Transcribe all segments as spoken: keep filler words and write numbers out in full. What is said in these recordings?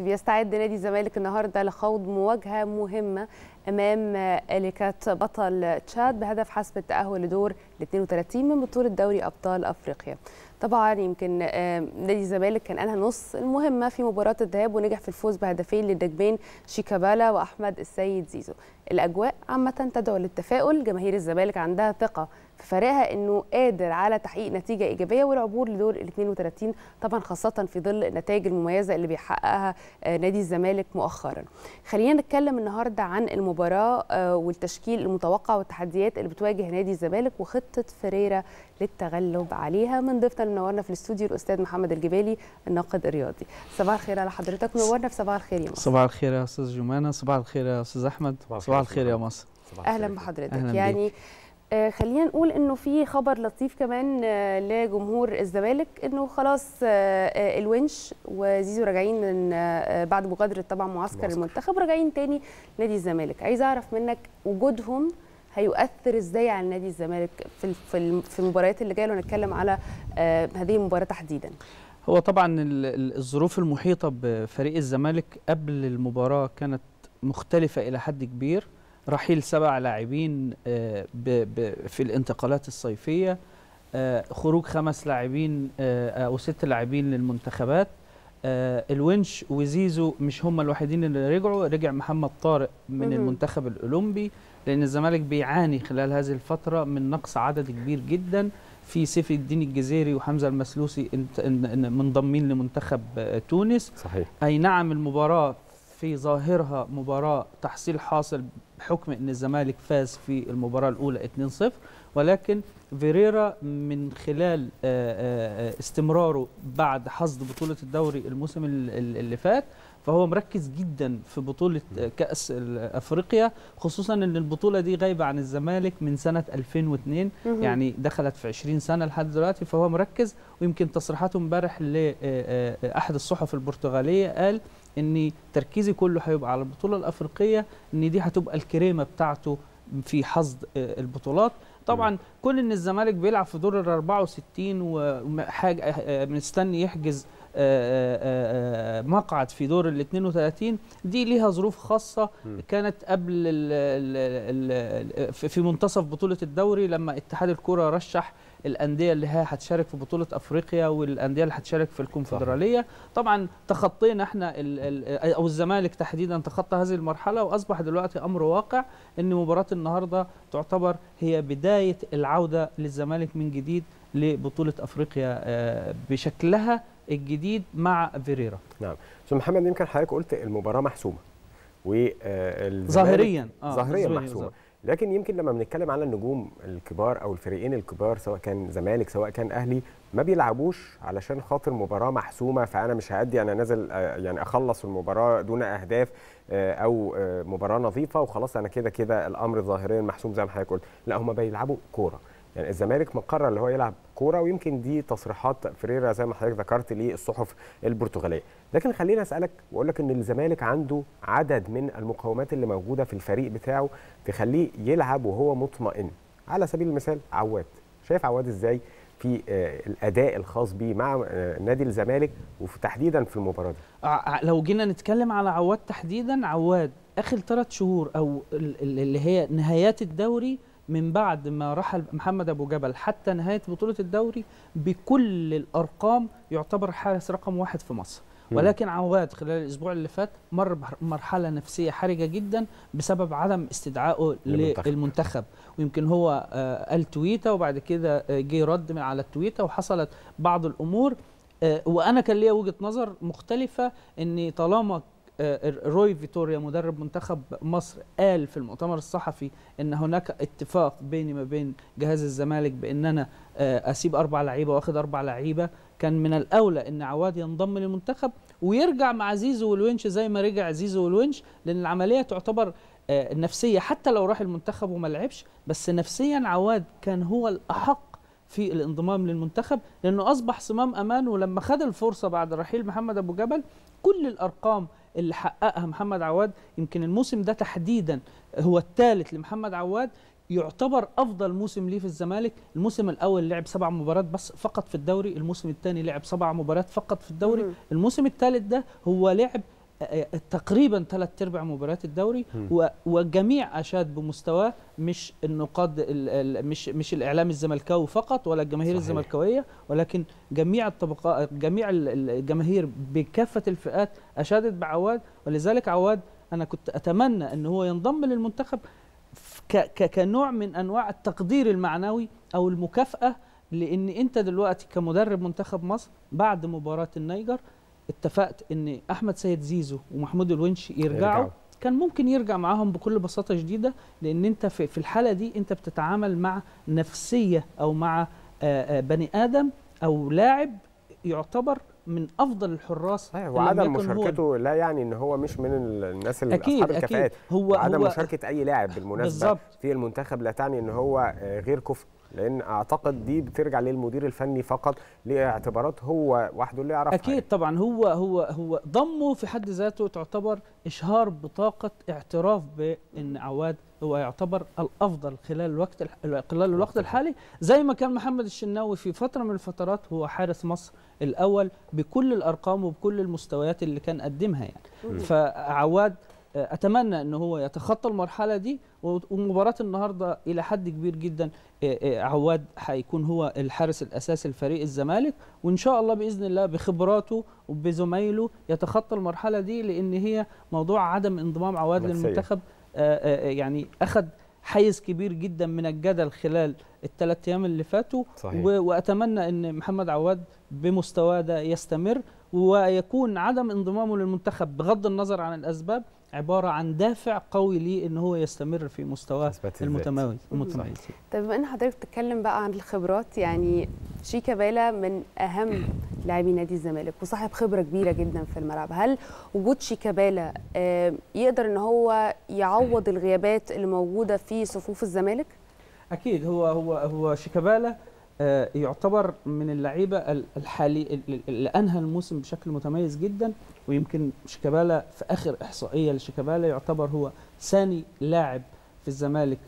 مصر. بيستعد نادي الزمالك النهارده لخوض مواجهه مهمه امام أليكات بطل تشاد بهدف حسب التاهل لدور الاثنين وثلاثين من بطوله دوري ابطال افريقيا. طبعا يمكن نادي الزمالك كان انهى نص المهمه في مباراه الذهاب ونجح في الفوز بهدفين للنجمين شيكابالا واحمد السيد زيزو. الاجواء عامه تدعو للتفاؤل، جماهير الزمالك عندها ثقه في فريقها انه قادر على تحقيق نتيجه ايجابيه والعبور لدور الاثنين وثلاثين، طبعا خاصه في ظل النتائج المميزه اللي بيحققها نادي الزمالك مؤخرا. خلينا نتكلم النهارده عن المباراه والتشكيل المتوقع والتحديات اللي بتواجه نادي الزمالك وخطه فريرة للتغلب عليها. من ضيفنا منورنا في الاستوديو الاستاذ محمد الجبالي الناقد الرياضي. صباح الخير على حضرتك، منورنا في صباح الخير يا مصر. صباح الخير يا استاذ جمانه، صباح الخير يا استاذ احمد، صباح الخير يا مصر. اهلا بحضرتك. أهلاً يعني آه خلينا نقول انه في خبر لطيف كمان آه لجمهور الزمالك انه خلاص آه الونش وزيزو راجعين من آه بعد مغادره طبعا معسكر المنتخب، راجعين تاني نادي الزمالك. عايز اعرف منك وجودهم هيؤثر ازاي على نادي الزمالك في في, في المباريات اللي جايه، ونتكلم على آه هذه المباراه تحديدا. هو طبعا الظروف المحيطه بفريق الزمالك قبل المباراه كانت مختلفه الى حد كبير، رحيل سبع لاعبين في الانتقالات الصيفية، خروج خمس لاعبين أو ست لاعبين للمنتخبات. الونش وزيزو مش هم الوحيدين اللي رجعوا، رجع محمد طارق من المنتخب الأولمبي، لأن الزمالك بيعاني خلال هذه الفترة من نقص عدد كبير جدا، في سيف الدين الجزيري وحمزة المسلوسي منضمين لمنتخب تونس. صحيح. أي نعم المباراة في ظاهرها مباراة تحصيل حاصل بحكم أن الزمالك فاز في المباراة الأولى اثنين صفر، ولكن فيريرا من خلال استمراره بعد حصد بطولة الدوري الموسم اللي فات فهو مركز جدا في بطولة كأس أفريقيا، خصوصا أن البطولة دي غايبة عن الزمالك من سنة ألفين واثنين، يعني دخلت في عشرين سنة لحد دلوقتي، فهو مركز. ويمكن تصريحاته امبارح لأحد الصحف البرتغالية قال ان تركيزي كله هيبقى على البطوله الافريقيه، ان دي هتبقى الكريمه بتاعته في حصد البطولات. طبعا كون ان الزمالك بيلعب في دور ال أربعة وستين وحاجه مستني يحجز مقعد في دور ال اثنين وثلاثين، دي ليها ظروف خاصه كانت قبل في منتصف بطوله الدوري لما اتحاد الكره رشح الانديه اللي هي هتشارك في بطوله افريقيا والانديه اللي هتشارك في الكونفدراليه. طبعا تخطينا احنا ال ال او الزمالك تحديدا تخطى هذه المرحله، واصبح دلوقتي امر واقع ان مباراه النهارده تعتبر هي بدايه العوده للزمالك من جديد لبطوله افريقيا بشكلها الجديد مع فيريرا. نعم استاذ محمد، يمكن حضرتك قلت المباراه محسومه ظاهريا آه ظاهريا محسومه، لكن يمكن لما بنتكلم على النجوم الكبار او الفريقين الكبار سواء كان زمالك سواء كان اهلي ما بيلعبوش علشان خاطر مباراه محسومه، فانا مش هادي انا نازل يعني اخلص المباراه دون اهداف او مباراه نظيفه وخلاص انا كده كده الامر ظاهريا محسوم زي ما حضرتك قلت، لا هم بيلعبوا كوره. يعني الزمالك مقرر اللي هو يلعب كوره، ويمكن دي تصريحات فريرا زي ما حضرتك ذكرت للصحف البرتغاليه. لكن خليني اسالك واقول لك ان الزمالك عنده عدد من المقومات اللي موجوده في الفريق بتاعه تخليه يلعب وهو مطمئن. على سبيل المثال عواد، شايف عواد ازاي في الاداء الخاص بيه مع نادي الزمالك وتحديدا في المباراه دي؟ لو جينا نتكلم على عواد تحديدا، عواد اخر ثلاث شهور او اللي هي نهايات الدوري من بعد ما رحل محمد أبو جبل حتى نهاية بطولة الدوري بكل الأرقام يعتبر حارس رقم واحد في مصر، ولكن عواد خلال الأسبوع اللي فات مر بمرحلة نفسية حرجة جدا بسبب عدم استدعائه للمنتخب. ويمكن هو قال تويتة وبعد كده جه رد من على التويتة وحصلت بعض الأمور، وأنا كان ليا وجهة نظر مختلفة إن طالما روي فيتوريا مدرب منتخب مصر قال في المؤتمر الصحفي ان هناك اتفاق بيني ما بين جهاز الزمالك بان انا اسيب اربع لعيبه واخد اربع لعيبه، كان من الاولى ان عواد ينضم للمنتخب ويرجع مع زيزو والونش زي ما رجع زيزو والونش، لان العمليه تعتبر نفسيه. حتى لو راح المنتخب وما لعبش بس نفسيا عواد كان هو الاحق في الانضمام للمنتخب، لانه اصبح صمام امان. ولما خد الفرصه بعد رحيل محمد ابو جبل كل الارقام اللي حققها محمد عواد، يمكن الموسم ده تحديدا هو الثالث لمحمد عواد، يعتبر افضل موسم ليه في الزمالك. الموسم الاول لعب سبع مباريات بس فقط في الدوري، الموسم الثاني لعب سبع مباريات فقط في الدوري، الموسم الثالث ده هو لعب تقريبا ثلاث ارباع مباريات الدوري، والجميع اشاد بمستواه، مش النقاد مش مش الاعلام الزملكاوي فقط ولا الجماهير الزملكاويه، ولكن جميع الطبقات، جميع الجماهير بكافه الفئات اشادت بعواد. ولذلك عواد انا كنت اتمنى ان هو ينضم للمنتخب كنوع من انواع التقدير المعنوي او المكافاه، لان انت دلوقتي كمدرب منتخب مصر بعد مباراه النيجر اتفقت ان احمد سيد زيزو ومحمود الونش يرجعوا، كان ممكن يرجع معاهم بكل بساطه شديده، لان انت في الحاله دي انت بتتعامل مع نفسيه او مع بني ادم او لاعب يعتبر من افضل الحراس. وعدم مشاركته هو لا يعني ان هو مش من الناس اللي اصحاب الكفاءات، وعدم مشاركه اي لاعب بالمناسبه في المنتخب لا تعني ان هو غير كفء، لان اعتقد دي بترجع للمدير الفني فقط لاعتبارات هو وحده اللي يعرفها. اكيد طبعا هو هو هو ضمه في حد ذاته تعتبر اشهار بطاقه اعتراف بان عواد هو يعتبر الافضل خلال الوقت خلال الوقت الحالي، زي ما كان محمد الشناوي في فتره من الفترات هو حارس مصر الاول بكل الارقام وبكل المستويات اللي كان قدمها يعني. فعواد اتمنى ان هو يتخطى المرحله دي، ومباراه النهارده الى حد كبير جدا عواد هيكون هو الحارس الاساسي لفريق الزمالك، وان شاء الله باذن الله بخبراته وبزمايله يتخطى المرحله دي، لان هي موضوع عدم انضمام عواد للمنتخب يعني اخذ حيز كبير جدا من الجدل خلال الثلاث ايام اللي فاتوا. واتمنى ان محمد عواد بمستواه ده يستمر، ويكون عدم انضمامه للمنتخب بغض النظر عن الاسباب عباره عن دافع قوي ليه ان هو يستمر في مستواه المتميز. المتميز. طب بما ان حضرتك بتتكلم بقى عن الخبرات، يعني شيكابالا من اهم لاعبي نادي الزمالك وصاحب خبره كبيره جدا في الملعب، هل وجود شيكابالا يقدر ان هو يعوض الغيابات اللي موجوده في صفوف الزمالك؟ اكيد هو هو هو شيكابالا يعتبر من اللعيبه الحالي اللي انهى الموسم بشكل متميز جدا، ويمكن شيكابالا في اخر احصائيه لشيكابالا يعتبر هو ثاني لاعب في الزمالك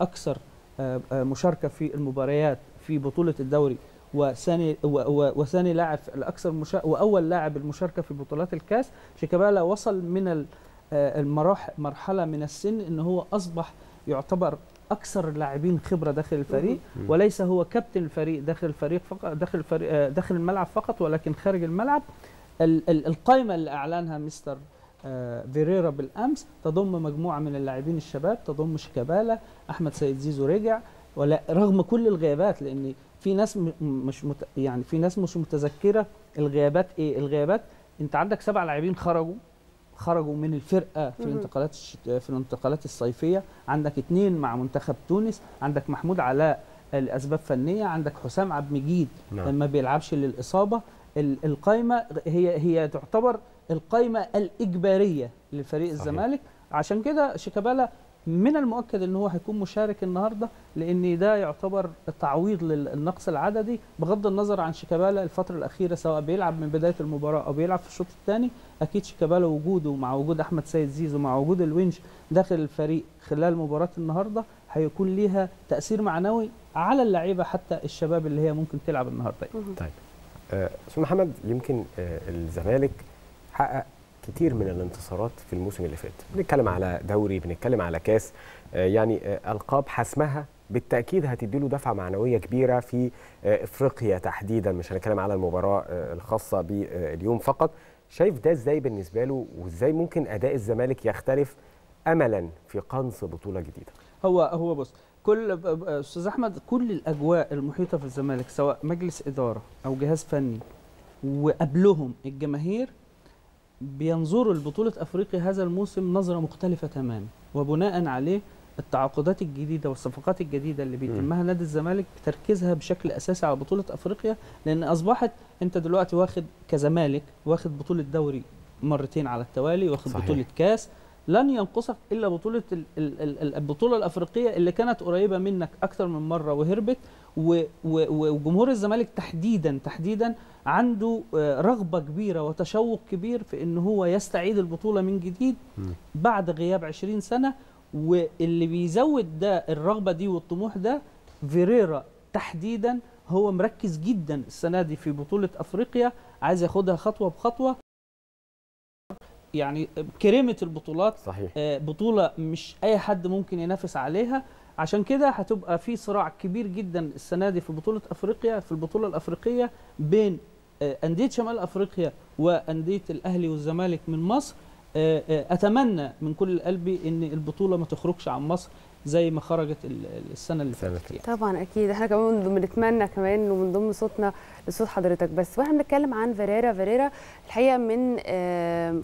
اكثر مشاركه في المباريات في بطوله الدوري، وثاني وثاني لاعب الاكثر واول لاعب المشاركه في بطولات الكاس. شيكابالا وصل من المراحل مرحله من السن ان هو اصبح يعتبر اكثر اللاعبين خبره داخل الفريق، وليس هو كابتن الفريق داخل الفريق فقط، داخل الفريق داخل الملعب فقط، ولكن خارج الملعب القائمه اللي اعلنها مستر فيريرا بالامس تضم مجموعه من اللاعبين الشباب، تضم شيكابالا، احمد سيد زيزو رجع ولا رغم كل الغيابات، لان في ناس مش مت... يعني في ناس مش متذكره الغيابات ايه. الغيابات انت عندك سبع لاعبين خرجوا خرجوا من الفرقه في الانتقالات في الانتقالات الصيفيه، عندك اثنين مع منتخب تونس، عندك محمود علاء لاسباب فنيه، عندك حسام عبد مجيد نعم. ما بيلعبش للاصابه. القايمه هي هي تعتبر القايمه الاجباريه لفريق الزمالك، عشان كده شيكابالا من المؤكد ان هو هيكون مشارك النهارده، لان ده يعتبر تعويض للنقص العددي بغض النظر عن شيكابالا الفتره الاخيره، سواء بيلعب من بدايه المباراه او بيلعب في الشوط الثاني. اكيد شيكابالا وجوده مع وجود احمد سيد زيزو مع وجود الونش داخل الفريق خلال مباراه النهارده هيكون ليها تاثير معنوي على اللعيبه حتى الشباب اللي هي ممكن تلعب النهارده. طيب استاذ محمد، يمكن الزمالك حقق كتير من الانتصارات في الموسم اللي فات، بنتكلم على دوري، بنتكلم على كاس، يعني ألقاب حسمها بالتأكيد هتديله دفعة معنوية كبيرة في إفريقيا تحديدا، مش هنتكلم على المباراة الخاصة باليوم فقط. شايف ده إزاي بالنسبة له، وإزاي ممكن أداء الزمالك يختلف أملا في قنص بطولة جديدة؟ هو هو بص، كل أستاذ أحمد كل الأجواء المحيطة في الزمالك سواء مجلس إدارة أو جهاز فني وقبلهم الجماهير بينظروا لبطولة أفريقيا هذا الموسم نظرة مختلفة تماما، وبناء عليه التعاقدات الجديدة والصفقات الجديدة اللي بيتمها نادي الزمالك تركيزها بشكل أساسي على بطولة أفريقيا، لأن أصبحت أنت دلوقتي واخد كزمالك واخد بطولة دوري مرتين على التوالي، واخد صحيح. بطولة كاس، لن ينقصك إلا بطولة البطولة الأفريقية اللي كانت قريبة منك أكثر من مرة وهربت، وجمهور الزمالك تحديدا تحديدا عنده رغبة كبيرة وتشوق كبير في إن هو يستعيد البطولة من جديد بعد غياب عشرين سنة. واللي بيزود ده الرغبة دي والطموح ده فيريرا تحديدا، هو مركز جدا السنة دي في بطولة أفريقيا، عايز ياخدها خطوة بخطوة يعني كريمه البطولات. صحيح. بطوله مش اي حد ممكن ينافس عليها، عشان كده هتبقى في صراع كبير جدا السنه دي في بطوله افريقيا، في البطوله الافريقيه بين انديه شمال افريقيا وانديه الاهلي والزمالك من مصر. اتمنى من كل قلبي ان البطوله ما تخرجش عن مصر زي ما خرجت السنه اللي فاتت. طبعا اكيد احنا كمان بنتمنى كمان ومن ضمن صوتنا لصوت حضرتك. بس واحنا بنتكلم عن فيريرا، فيريرا الحقيقه من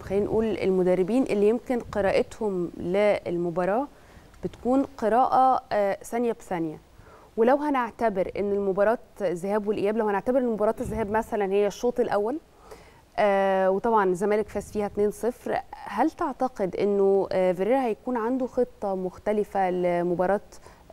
خلينا نقول المدربين اللي يمكن قراءتهم للمباراه بتكون قراءه ثانيه بثانيه. ولو هنعتبر ان المباراه الذهاب والاياب، لو هنعتبر ان مباراه الذهاب مثلا هي الشوط الاول آه وطبعا الزمالك فاز فيها اتنين صفر، هل تعتقد انه آه فيريرا هيكون عنده خطه مختلفه لمباراه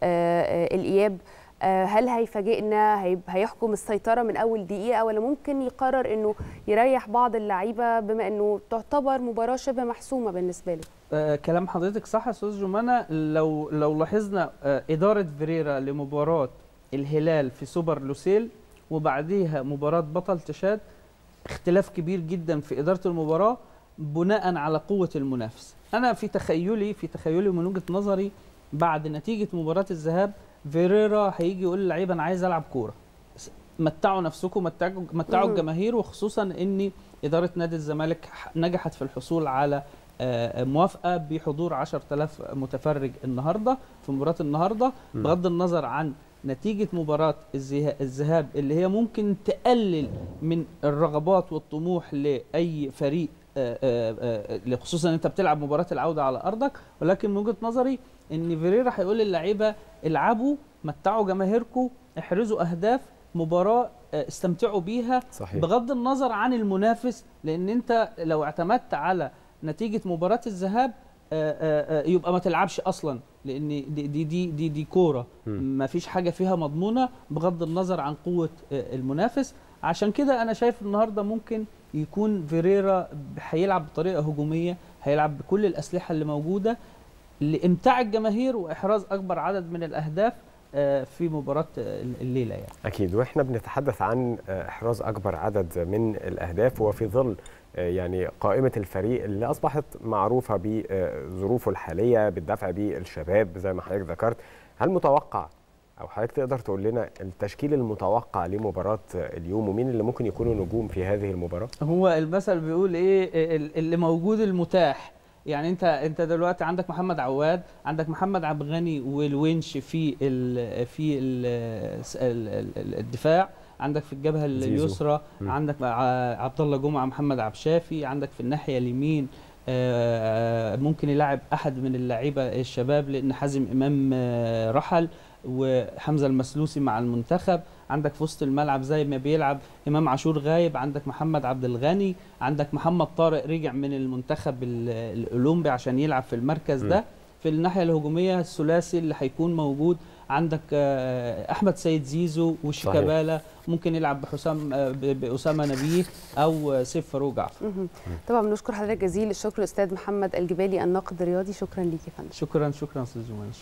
آه آه الاياب؟ آه هل هيفاجئنا، هي هيحكم السيطره من اول دقيقه، ولا ممكن يقرر انه يريح بعض اللعيبه بما انه تعتبر مباراه شبه محسومه بالنسبه له؟ آه كلام حضرتك صح يا استاذ جمانه. لو لو لاحظنا آه اداره فيريرا لمباراه الهلال في سوبر لوسيل وبعديها مباراه بطل تشاد، اختلاف كبير جدا في إدارة المباراة بناء على قوة المنافس. أنا في تخيلي في تخيلي من وجهة نظري بعد نتيجة مباراة الذهاب، فيريرا هيجي يقول للعيبة أنا عايز ألعب كورة، متعوا نفسكم، متعوا متعوا الجماهير، وخصوصا إن إدارة نادي الزمالك نجحت في الحصول على موافقة بحضور عشرة آلاف متفرج النهاردة في مباراة النهاردة، بغض النظر عن نتيجة مباراة الذهاب اللي هي ممكن تقلل من الرغبات والطموح لأي فريق، خصوصا أنت بتلعب مباراة العودة على أرضك. ولكن من وجهة نظري إن فيريرا هيقول للعيبة العبوا، متعوا جماهيركم، احرزوا أهداف، مباراة استمتعوا بيها. صحيح. بغض النظر عن المنافس، لأن أنت لو اعتمدت على نتيجة مباراة الذهاب يبقى ما تلعبش أصلا، لان دي دي دي دي كوره ما فيش حاجه فيها مضمونه بغض النظر عن قوه المنافس. عشان كده انا شايف النهارده ممكن يكون فيريرا هيلعب بطريقه هجوميه، هيلعب بكل الاسلحه اللي موجوده لامتاع الجماهير واحراز اكبر عدد من الاهداف في مباراه الليله. يعني اكيد، واحنا بنتحدث عن احراز اكبر عدد من الاهداف وفي ظل يعني قائمة الفريق اللي أصبحت معروفة بظروفه الحالية بالدفع بالشباب زي ما حضرتك ذكرت، هل متوقع أو حضرتك تقدر تقول لنا التشكيل المتوقع لمباراة اليوم ومين اللي ممكن يكونوا نجوم في هذه المباراة؟ هو المثل بيقول إيه، اللي موجود المتاح. يعني أنت أنت دلوقتي عندك محمد عواد، عندك محمد عبد غني والونش في ال في ال الدفاع، عندك في الجبهه اليسرى عندك عبد الله جمعه، محمد عبد شافي، عندك في الناحيه اليمين ممكن يلعب احد من اللعيبه الشباب لان حازم امام رحل، وحمزه المسلوسي مع المنتخب، عندك في وسط الملعب زي ما بيلعب امام عاشور غايب، عندك محمد عبد الغني، عندك محمد طارق رجع من المنتخب الاولمبي عشان يلعب في المركز ده. في الناحيه الهجوميه الثلاثي اللي هيكون موجود عندك احمد السيد زيزو وشيكابالا، ممكن يلعب بحسام باسامه نبيه او سيف فاروق. طبعا بنشكر حضرتك جزيل الشكر استاذ محمد الجبالي الناقد الرياضي، شكرا ليك يا فندم. شكرا شكرا استاذ جمال.